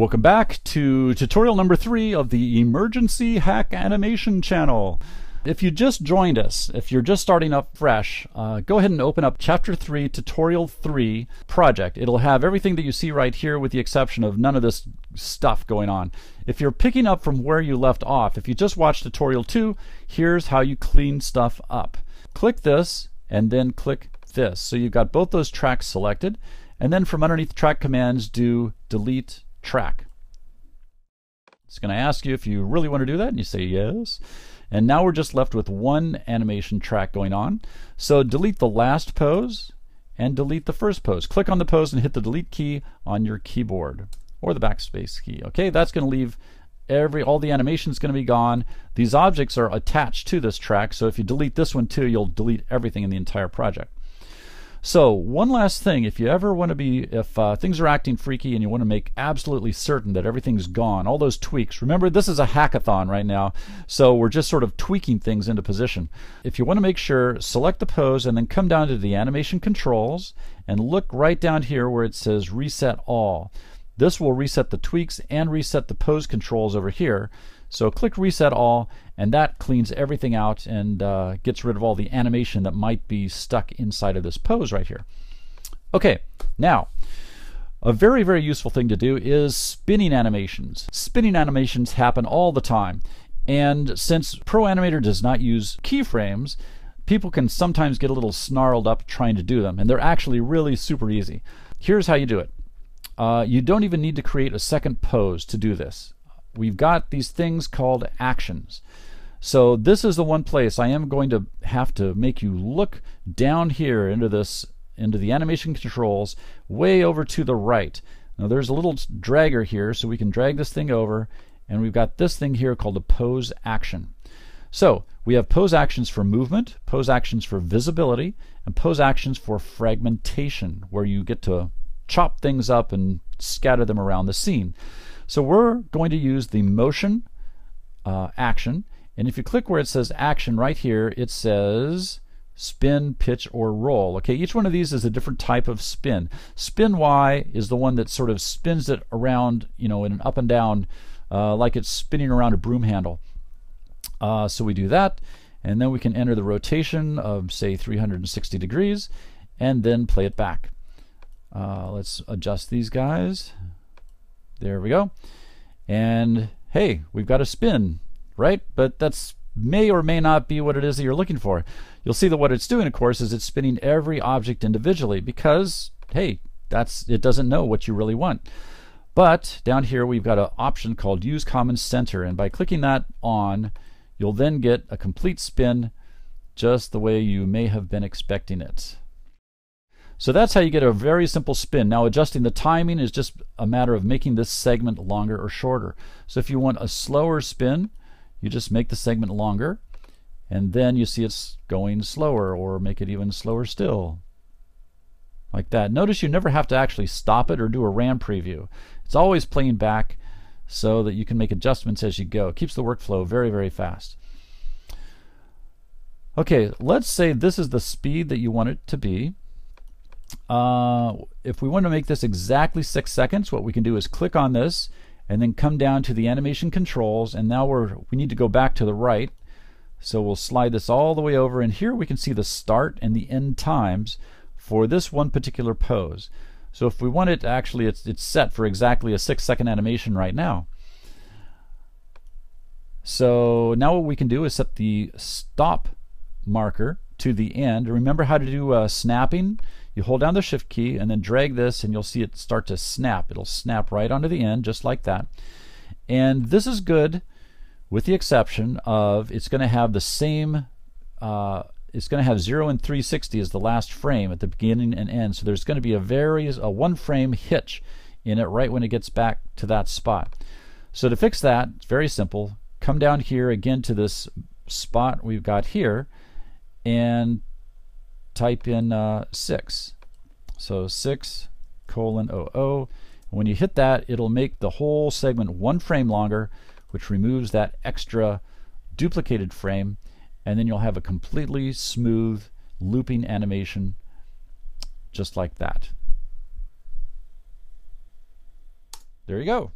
Welcome back to tutorial number 3 of the Emergency Hack Animation channel. If you just joined us, if you're just starting up fresh, go ahead and open up Chapter 3, Tutorial 3 project. It'll have everything that you see right here with the exception of none of this stuff going on. If you're picking up from where you left off, if you just watched Tutorial 2, here's how you clean stuff up. Click this and then click this. So you've got both those tracks selected, and then from underneath track commands do delete track. It's going to ask you if you really want to do that, and you say yes. And now we're just left with one animation track going on. So delete the last pose and delete the first pose. Click on the pose and hit the delete key on your keyboard or the backspace key. Okay, that's going to leave all the animation is going to be gone. These objects are attached to this track, so if you delete this one too, you'll delete everything in the entire project. So one last thing, if you ever want to be, if things are acting freaky and you want to make absolutely certain that everything's gone, all those tweaks, remember this is a hackathon right now, so we're just sort of tweaking things into position. If you want to make sure, select the pose and then come down to the animation controls and look right down here where it says reset all. This will reset the tweaks and reset the pose controls over here. So click reset all, and that cleans everything out and gets rid of all the animation that might be stuck inside of this pose right here. Okay, now a very, very useful thing to do is spinning animations. Spinning animations happen all the time, and since ProAnimator does not use keyframes, people can sometimes get a little snarled up trying to do them, and they're actually really super easy. Here's how you do it. You don't even need to create a second pose to do this. We've got these things called actions. So this is the one place I am going to have to make you look down here into the animation controls way over to the right. Now there's a little dragger here, so we can drag this thing over, and we've got this thing here called a pose action. So we have pose actions for movement, pose actions for visibility, and pose actions for fragmentation, where you get to chop things up and scatter them around the scene. So we're going to use the motion action, and if you click where it says action right here, it says spin, pitch, or roll. Okay, each one of these is a different type of spin. Spin Y is the one that sort of spins it around, you know, in an up and down, like it's spinning around a broom handle. So we do that, and then we can enter the rotation of say 360 degrees and then play it back. Let's adjust these guys. There we go. And hey, we've got a spin, right? But that's may or may not be what it is that you're looking for. You'll see that what it's doing, of course, is it's spinning every object individually because, hey, it doesn't know what you really want. But down here we've got an option called Use Common Center, and by clicking that on, you'll then get a complete spin just the way you may have been expecting it. So that's how you get a very simple spin. Now adjusting the timing is just a matter of making this segment longer or shorter. So if you want a slower spin, you just make the segment longer, and then you see it's going slower, or make it even slower still. Like that. Notice you never have to actually stop it or do a RAM preview. It's always playing back so that you can make adjustments as you go. It keeps the workflow very, very fast. Okay, let's say this is the speed that you want it to be. If we want to make this exactly 6 seconds, what we can do is click on this and then come down to the animation controls, and now we need to go back to the right, so we'll slide this all the way over, and here we can see the start and the end times for this one particular pose. So if we want it, actually it's set for exactly a 6-second animation right now. So now what we can do is set the stop marker to the end. Remember how to do snapping? You hold down the shift key and then drag this, and you'll see it start to snap. It'll snap right onto the end just like that. And this is good with the exception of it's going to have the same, it's going to have 0 and 360 as the last frame at the beginning and end. So there's going to be a one frame hitch in it right when it gets back to that spot. So to fix that, it's very simple. Come down here again to this spot we've got here and type in 6. So 6:00. When you hit that, it'll make the whole segment one frame longer, which removes that extra duplicated frame, and then you'll have a completely smooth looping animation just like that. There you go.